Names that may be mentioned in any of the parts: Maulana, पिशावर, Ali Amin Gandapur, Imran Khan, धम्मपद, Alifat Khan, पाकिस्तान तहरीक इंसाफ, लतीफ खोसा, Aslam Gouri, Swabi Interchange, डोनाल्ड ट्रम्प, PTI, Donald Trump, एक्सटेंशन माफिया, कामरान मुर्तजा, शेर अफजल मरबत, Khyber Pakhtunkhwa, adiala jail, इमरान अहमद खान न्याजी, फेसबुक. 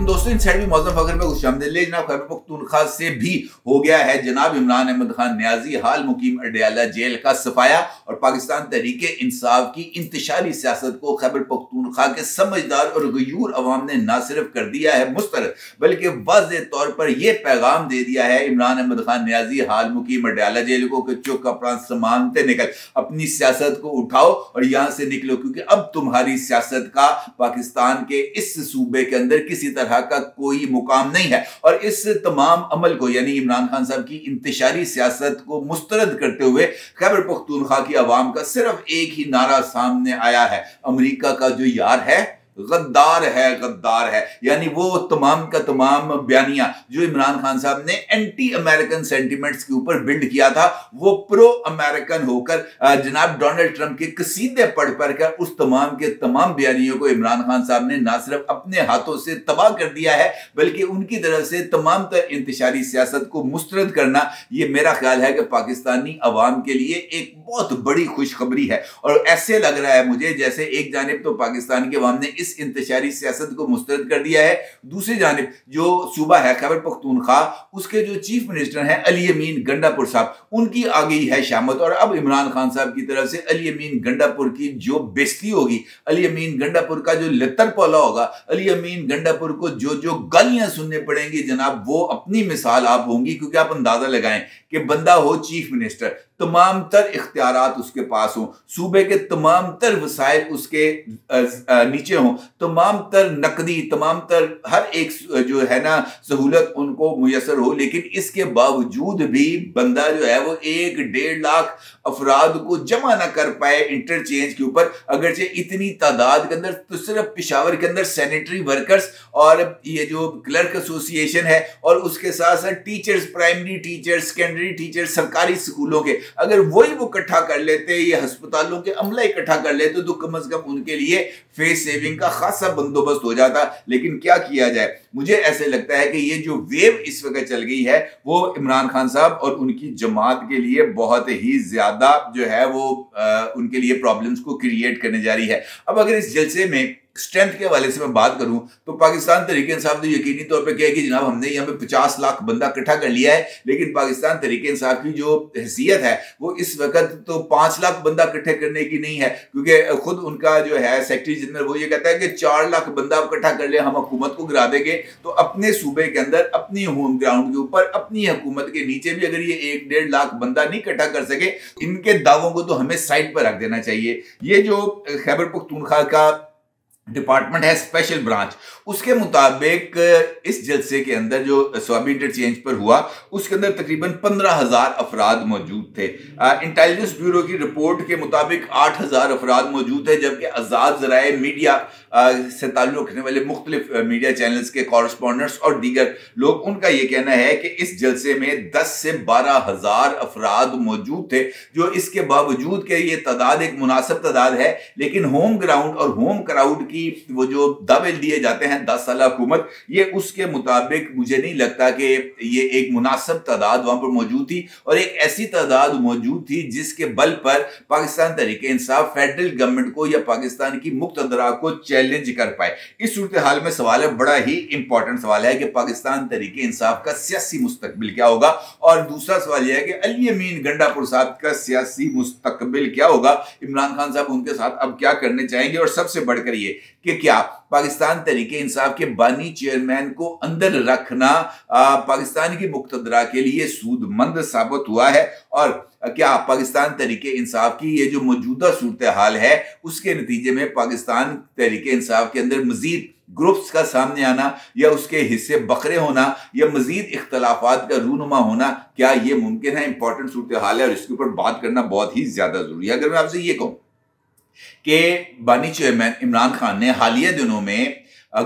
लेकिन दोस्तों इन साइड भी मौजूदा फखर में कुछ शामिल जनाब खैबर पख्तूनख्वा से भी हो गया है जनाब इमरान अहमद खान न्याजी हाल मुकीम अडयाला जेल का सफाया और पाकिस्तान तहरीक इंसाफ की इंतशारी सियासत को खैबर पख्तूनख्वा के समझदार और गयूर अवाम ने ना सिर्फ कर दिया है मुस्तरद बल्कि वाज़ेह तौर पर यह पैगाम दे दिया है इमरान अहमद खान न्याजी हाल मुकीम अडयाला जेल को कि चुक अपना समानते निकल, अपनी सियासत को उठाओ और यहां से निकलो क्योंकि अब तुम्हारी सियासत का पाकिस्तान के इस सूबे के अंदर किसी तरह का कोई मुकाम नहीं है। और इस तमाम अमल को यानी इमरान खान साहब की इंतशारी सियासत को मुस्तरद करते हुए खैबर पख्तूनख्वा की आवाम का सिर्फ एक ही नारा सामने आया है, अमेरिका का जो यार है गद्दार है, गद्दार है। यानी वो तमाम का तमाम बयानिया जो इमरान खान साहब ने एंटी अमेरिकन सेंटीमेंट्स के ऊपर बिल्ड किया था वो प्रो अमेरिकन होकर जनाब डोनाल्ड ट्रम्प के कसीदे पढ़ पढ़कर उस तमाम के तमाम बयानियों को इमरान खान साहब ने ना सिर्फ अपने हाथों से तबाह कर दिया है बल्कि उनकी तरफ से तमाम इंतशारी सियासत को मुस्तरद करना, ये मेरा ख्याल है कि पाकिस्तानी अवाम के लिए एक बहुत बड़ी खुशखबरी है। और ऐसे लग रहा है मुझे जैसे एक जानिब तो पाकिस्तान के अवाम ने इस इंतशारी सियासत को मुस्तरद कर दिया है, दूसरी जानिब जो सूबा है खैबर पख्तूनख्वा उसके जो चीफ मिनिस्टर हैं अली अमीन गंडापुर साहब उनकी आ गई है शामत। और अब इमरान खान साहब की तरफ से अली अमीन गंडापुर की जो बेइज्जती होगी, अली अमीन गंडापुर का जो लतर पौला होगा, अली अमीन गंडापुर को जो जो गालियां सुनने पड़ेंगी जनाब वो अपनी मिसाल आप होंगी। क्योंकि आप अंदाजा लगाएं कि बंदा हो चीफ मिनिस्टर, तमाम तर इख्तियारात उसके पास हों, सूबे के तमाम तर वसाइल उसके नीचे हों, तमाम तर नकदी, तमाम तर हर एक जो है ना सहूलत उनको मुयसर हो, लेकिन इसके बावजूद भी बंदा जो है वो 1-1.5 लाख अफराद को जमा ना कर पाए इंटरचेंज के ऊपर। अगरचे इतनी तादाद के अंदर तो सिर्फ पिशावर के अंदर सैनिटरी वर्कर्स और ये जो क्लर्क एसोसिएशन है और उसके साथ साथ teachers, primary teachers, secondary teachers, सरकारी स्कूलों के अगर वो इकट्ठा कर लेते, ये अस्पतालों के अमला इकट्ठा कर लेते तो कम से कम उनके लिए फेस सेविंग का खासा बंदोबस्त हो जाता। लेकिन क्या किया जाए, मुझे ऐसे लगता है कि ये जो वेव इस वक्त चल गई है वो इमरान खान साहब और उनकी जमात के लिए बहुत ही ज्यादा जो है वो उनके लिए प्रॉब्लम्स को क्रिएट करने जा रही है। अब अगर इस जलसे में स्ट्रेंथ के हवाले से मैं बात करूं तो पाकिस्तान तहरीक इंसाफ तो यकीनी तौर पे कहे कि जनाब हमने यहाँ पे 50 लाख बंदा इकट्ठा कर लिया है, लेकिन पाकिस्तान तहरीक इंसाफ की जो हैसियत है वो इस वक्त तो 5 लाख बंदा इकट्ठे करने की नहीं है क्योंकि खुद उनका जो है सेक्रेटरी जनरल वो ये कहता है कि 4 लाख बंदा इकट्ठा कर ले हम हुकूमत को गिरा देंगे। तो अपने सूबे के अंदर, अपनी होम ग्राउंड के ऊपर, अपनी हुकूमत के नीचे भी अगर ये 1-1.5 लाख बंदा नहीं इकट्ठा कर सके, इनके दावों को तो हमें साइड पर रख देना चाहिए। ये जो खैबर पख्तूनख्वा का डिपार्टमेंट है स्पेशल ब्रांच, उसके मुताबिक इस जलसे के अंदर जो स्वाबी इंटरचेंज पर हुआ उसके अंदर तकरीबन 15,000 अफराद मौजूद थे। इंटेलिजेंस ब्यूरो की रिपोर्ट के मुताबिक 8,000 अफराद मौजूद है, जबकि आज़ाद ज़राए मीडिया से ताल्लुक़ रखने वाले मुख्तलिफ मीडिया चैनल्स के कॉरस्पॉन्डेंट्स और दीगर लोग, उनका ये कहना है कि इस जलसे में 10 से 12,000 अफराद मौजूद थे, जो इसके बावजूद कि ये तादाद एक मुनासिब तादाद है लेकिन होम ग्राउंड और होम क्राउड की वो जो दावे दिए जाते हैं 10 साल हुकूमत, ये उसके मुताबिक मुझे नहीं लगता कि ये एक मुनासिब तादाद वहां पर मौजूद थी। और एक ऐसी तादाद मौजूद थी जिसके बल पर पाकिस्तान तहरीक इंसाफ फेडरल गवर्नमेंट को या पाकिस्तान की मुक्तदरा को चैलेंज कर पाए। इस सूरत हाल में सवाल है, बड़ा ही इंपॉर्टेंट सवाल है कि पाकिस्तान तहरीक इंसाफ का सियासी मुस्तकबिल क्या होगा। और दूसरा सवाल यह है कि अली अमीन गंडापुर साहब का सियासी मुस्तकबिल क्या होगा, इमरान खान साहब उनके साथ अब क्या करने चाहेंगे। और सबसे बढ़कर ये कि क्या पाकिस्तान तहरीक इंसाफ के बानी चेयरमैन को अंदर रखना पाकिस्तान की मुक्तदरा के लिए सूदमंद साबित हुआ है, और क्या पाकिस्तान तहरीक इंसाफ की ये जो मौजूदा सूरत हाल है उसके नतीजे में पाकिस्तान तहरीक इंसाफ के अंदर मजीद ग्रुप्स का सामने आना या उसके हिस्से बकरे होना या मजीद इख्तलाफात का रूनुमा होना, क्या ये मुमकिन है? इंपॉर्टेंट सूरत हाल है और इसके ऊपर बात करना बहुत ही ज्यादा जरूरी है। अगर मैं आपसे ये कहूँ के बानी चेयरमैन इमरान खान ने हालिया दिनों में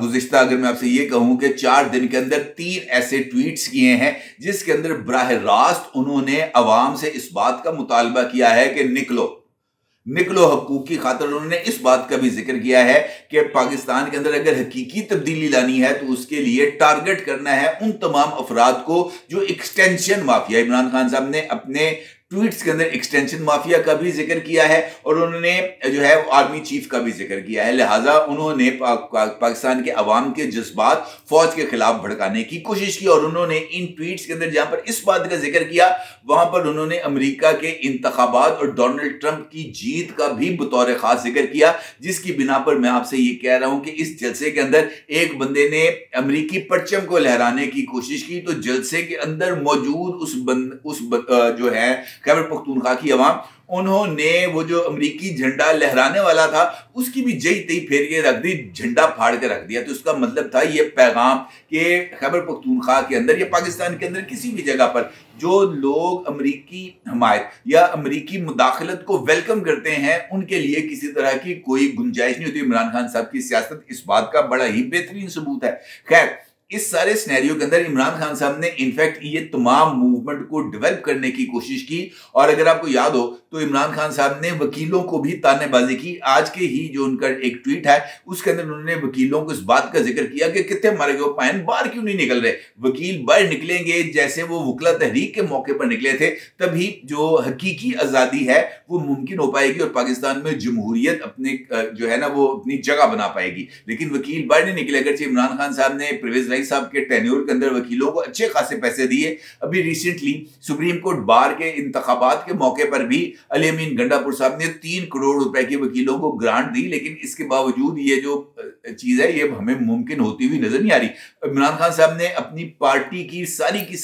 गुज़िश्ता अगर मैं आपसे ये कहूं कि 4 दिन के अंदर 3 ऐसे ट्वीट्स किए हैं जिसके अंदर बराह रास्त उन्होंने अवाम से इस बात का मुतालबा किया है कि निकलो निकलो हकूक़ की खातर। उन्होंने इस बात का भी जिक्र किया है कि पाकिस्तान के अंदर अगर हकीकी तब्दीली लानी है तो उसके लिए टारगेट करना है उन तमाम अफराद को जो एक्सटेंशन माफिया, इमरान खान साहब ने अपने ट्वीट्स के अंदर एक्सटेंशन माफिया का भी जिक्र किया है और उन्होंने जो है आर्मी चीफ का भी जिक्र किया है। लिहाजा उन्होंने पाकिस्तान के अवाम के जज्बात फौज के खिलाफ भड़काने की कोशिश की और उन्होंने इन ट्वीट्स के अंदर जहां पर इस बात का जिक्र किया वहां पर उन्होंने अमेरिका के इंतखाबात और डोनाल्ड ट्रंप की जीत का भी बतौर खास जिक्र किया, जिसकी बिना पर मैं आपसे ये कह रहा हूं कि इस जलसे के अंदर एक बंदे ने अमरीकी परचम को लहराने की कोशिश की तो जलसे के अंदर मौजूद जो है खैबर पख्तूनख्वा की अवाम उन्होंने वो जो अमेरिकी झंडा लहराने वाला था उसकी भी जई तई फेर के रख दी, झंडा फाड़ के रख दिया। तो उसका मतलब था ये पैगाम कि खैबर पख्तूनख्वा के अंदर या पाकिस्तान के अंदर किसी भी जगह पर जो लोग अमेरिकी हमायत या अमेरिकी मुदाखलत को वेलकम करते हैं उनके लिए किसी तरह की कोई गुंजाइश नहीं होती। इमरान खान साहब की सियासत इस बात का बड़ा ही बेहतरीन सबूत है। खैर, इस सारे सिनेरियो के अंदर इमरान खान साहब ने इनफैक्ट ये तमाम मूवमेंट को डेवलप करने की कोशिश की और अगर आपको याद हो तो इमरान खान साहब ने वकीलों को भी तानेबाजी की। आज के ही जो उनका एक ट्वीट है उसके अंदर उन्होंने वकीलों को इस बात का जिक्र किया कि कितने हमारे वो पैन बाहर क्यों नहीं निकल रहे, वकील बाहर निकलेंगे जैसे वो वकला तहरीक के मौके पर निकले थे, तभी जो हकीकी आज़ादी है वो मुमकिन हो पाएगी और पाकिस्तान में जमहूरियत अपने जो है ना वो अपनी जगह बना पाएगी। लेकिन वकील बाहर नहीं निकले। अगरचे इमरान खान साहब ने परवेज साहब के टेन्योर के अंदर वकीलों को अच्छे खासे पैसे दिए। अभी रिसेंटली सुप्रीम कोर्ट बार के इंतखाबात के मौके पर भी अली अमीन गंडापुर साहब ने 3 करोड़ रुपए की वकीलों को ग्रांट दी, लेकिन इसके बावजूद ये जो चीज है ये हमें मुमकिन होती हुई नजर नहीं आ रही। इमरान खान साहब ने अपनी पार्टी की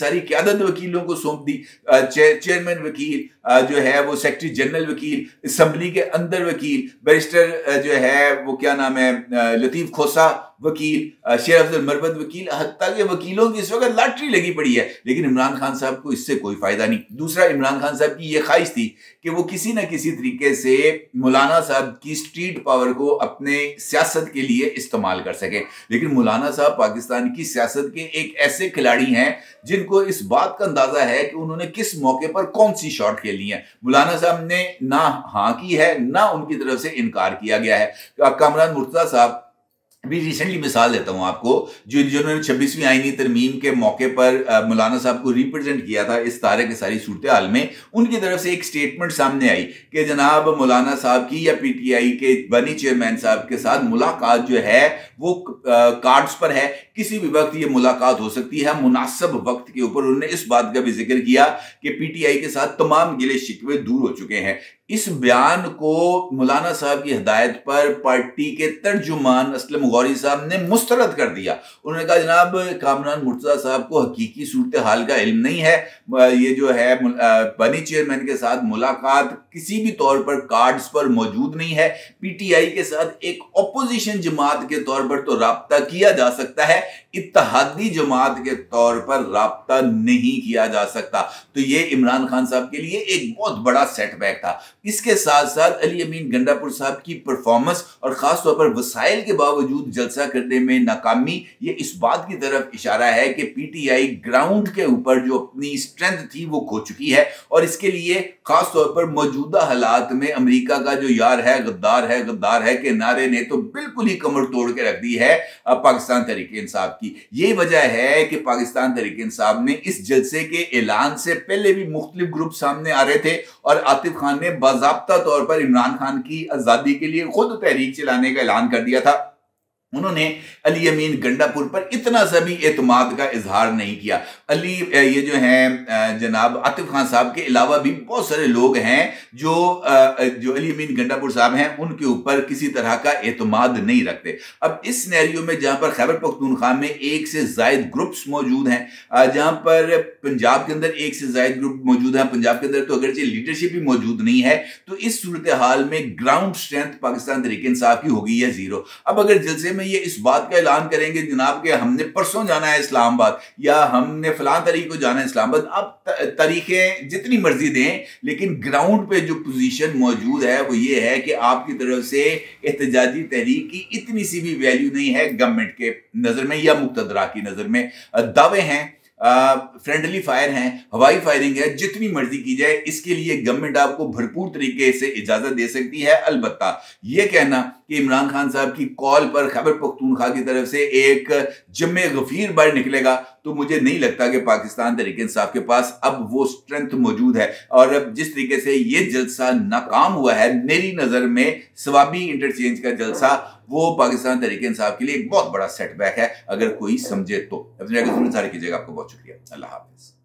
सारी क़यादत वकीलों को सौंप दी, चेयरमैन वकील जो है वो सेक्रेटरी जनरल वकील, असम्बली के अंदर वकील, बैरिस्टर जो है वो क्या नाम है लतीफ खोसा वकील, शेर अफजल मरबत वकील, हत्ता के वकीलों की इस वक्त लॉटरी लगी पड़ी है, लेकिन इमरान खान साहब को इससे कोई फायदा नहीं। दूसरा, इमरान खान साहब की ये ख्वाहिश थी कि वो किसी ना किसी तरीके से मौलाना साहब की स्ट्रीट पावर को अपने सियासत के लिए इस्तेमाल कर सके, लेकिन मौलाना साहब पाकिस्तान की सियासत के एक ऐसे खिलाड़ी हैं जिनको इस बात का अंदाजा है कि उन्होंने किस मौके पर कौन सी शॉट खेलनी है। मौलाना साहब ने ना हाँ की है ना उनकी तरफ से इनकार किया गया है। कामरान मुर्तजा साहब भी रिसेंटली मिसाल देता हूं आपको, जो जिन्होंने 26वीं आईनी तरमीम के मौके पर मौलाना साहब को रिप्रेजेंट किया था इस सारे के सारी सूरत हाल में, उनकी तरफ से एक स्टेटमेंट सामने आई कि जनाब मौलाना साहब की या पीटीआई के बनी चेयरमैन साहब के साथ मुलाकात जो है वो कार्ड्स पर है, किसी भी वक्त ये मुलाकात हो सकती है मुनासिब वक्त के ऊपर। उन्होंने इस बात का भी जिक्र किया कि पीटीआई के साथ तमाम गिले शिकवे दूर हो चुके हैं। इस बयान को मौलाना साहब की हिदायत पर पार्टी के तर्जुमान असलम गौरी साहब ने मुस्तरद कर दिया। उन्होंने कहा जनाब कामरान मुर्तजा साहब को हकीकी सूरत हाल का इल्म नहीं है, ये जो है बनी चेयरमैन के साथ मुलाकात किसी भी तौर पर कार्ड्स पर मौजूद नहीं है। पीटीआई के साथ एक अपोजिशन जमात के तौर पर तो राब्ता किया जा सकता है, इत्तहादी जमात के तौर पर राब्ता नहीं किया जा सकता। तो ये इमरान खान साहब के लिए एक बहुत बड़ा सेटबैक था। इसके साथ साथ अली अमीन गंडापुर साहब की परफॉर्मेंस और खास तौर पर वसाइल के बावजूद जलसा करने में नाकामी, ये इस बात की तरफ इशारा है कि पीटीआई ग्राउंड के ऊपर जो अपनी स्ट्रेंथ थी वो खो चुकी है और इसके लिए खास तौर पर मौजूदा हालात में अमेरिका का जो यार है गद्दार है गद्दार है के नारे ने तो बिल्कुल ही कमर तोड़ के रख दी है पाकिस्तान तहरीक इंसाफ की। ये वजह है कि पाकिस्तान तहरीक इंसाफ ने इस जलसे के ऐलान से पहले भी मुख्तलिफ ग्रुप सामने आ रहे थे और आतिफ खान ने बाज़ाब्ता तौर पर इमरान खान की आज़ादी के लिए खुद तहरीक चलाने का ऐलान कर दिया था। उन्होंने अली अमीन गंडापुर पर इतना सा भी एतमाद का इजहार नहीं किया। ये जो हैं जनाब आतिफ खान साहब के अलावा भी बहुत सारे लोग हैं जो अली अमीन गंडापुर साहब हैं उनके ऊपर किसी तरह का एतमाद नहीं रखते। अब इस सिनेरियो में जहां पर खैबर पख्तूनख्वा में 1 से ज्यादा ग्रुप्स मौजूद हैं, जहां पर पंजाब के अंदर 1 से ज्यादा ग्रुप मौजूद हैं, पंजाब के अंदर तो अगरचे लीडरशिप भी मौजूद नहीं है, तो इस सूरत हाल में ग्राउंड स्ट्रेंथ पाकिस्तान तहरीक इंसाफ की होगी या जीरो। अब अगर जलसे में ये इस बात का ऐलान करेंगे जनाब के हमने परसों जाना है इस्लामाबाद या हमने फलां तारीख को जाना है इस्लामाबाद, आप तारीखें जितनी मर्जी दें, लेकिन ग्राउंड पे जो पोजीशन मौजूद है वो ये है कि आपकी तरफ से एहतजाजी तहरीक की इतनी सी भी वैल्यू नहीं है गवर्नमेंट के नजर में या मुक्तदरा की नजर में। दावे हैं फ्रेंडली फायर हैं, हवाई फायरिंग है, जितनी मर्जी की जाए, इसके लिए गवर्नमेंट आपको भरपूर तरीके से इजाजत दे सकती है। अलबत्ता ये कहना कि इमरान खान साहब की कॉल पर खैबर पख्तूनख्वा की तरफ से एक जम्मे गफीर बार निकलेगा, तो मुझे नहीं लगता कि पाकिस्तान तहरीक इंसाफ के पास अब वो स्ट्रेंथ मौजूद है। और अब जिस तरीके से ये जलसा नाकाम हुआ है, मेरी नजर में स्वाबी इंटरचेंज का जलसा वो पाकिस्तान तहरीक इंसाफ के लिए एक बहुत बड़ा सेटबैक है, अगर कोई समझे तो। अपने सारे कीजिएगा, आपको बहुत शुक्रिया, अल्लाह हाफिज।